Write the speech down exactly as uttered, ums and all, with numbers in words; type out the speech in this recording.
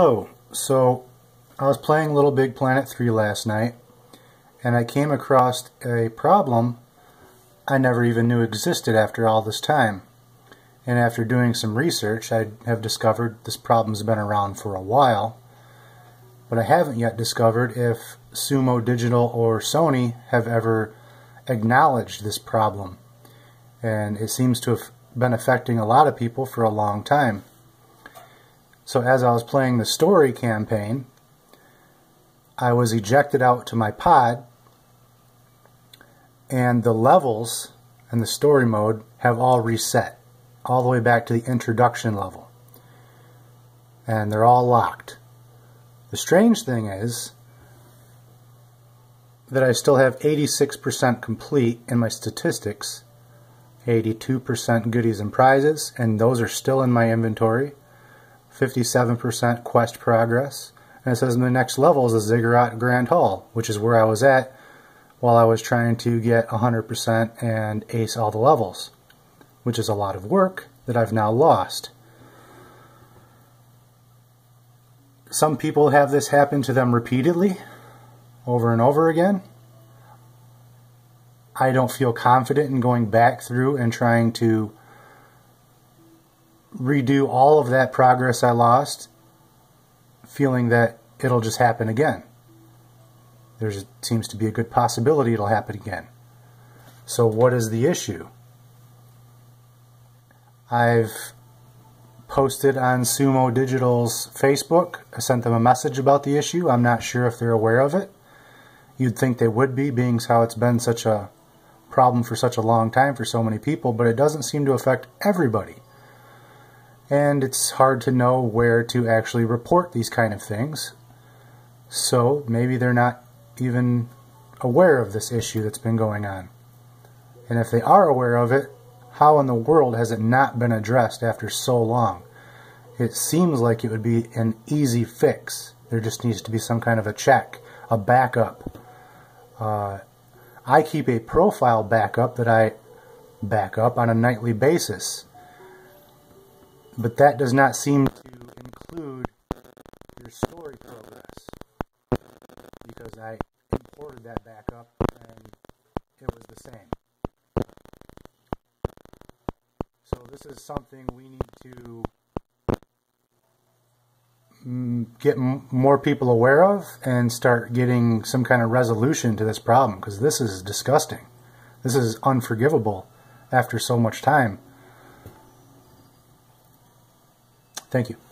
Oh, so I was playing Little Big Planet three last night, and I came across a problem I never even knew existed after all this time. And after doing some research, I have discovered this problem's been around for a while, but I haven't yet discovered if Sumo Digital or Sony have ever acknowledged this problem. And it seems to have been affecting a lot of people for a long time. So as I was playing the story campaign, I was ejected out to my pod, and the levels and the story mode have all reset, all the way back to the introduction level. And they're all locked. The strange thing is that I still have eighty-six percent complete in my statistics, eighty-two percent goodies and prizes, and those are still in my inventory, fifty-seven percent quest progress, and it says in the next level is a Ziggurat Grand Hall, which is where I was at while I was trying to get one hundred percent and ace all the levels, which is a lot of work that I've now lost. Some people have this happen to them repeatedly, over and over again. I don't feel confident in going back through and trying to redo all of that progress I lost, feeling that it'll just happen again. There seems to be a good possibility it'll happen again. So what is the issue? I've posted on Sumo Digital's Facebook. I sent them a message about the issue. I'm not sure if they're aware of it. You'd think they would be, being how it's been such a problem for such a long time for so many people, but it doesn't seem to affect everybody. And it's hard to know where to actually report these kind of things. So maybe they're not even aware of this issue that's been going on. And if they are aware of it, how in the world has it not been addressed after so long? It seems like it would be an easy fix. There just needs to be some kind of a check, a backup. Uh, I keep a profile backup that I back up on a nightly basis. But that does not seem to include your story progress, because I imported that back up and it was the same. So this is something we need to get m more people aware of and start getting some kind of resolution to this problem, because this is disgusting. This is unforgivable after so much time. Thank you.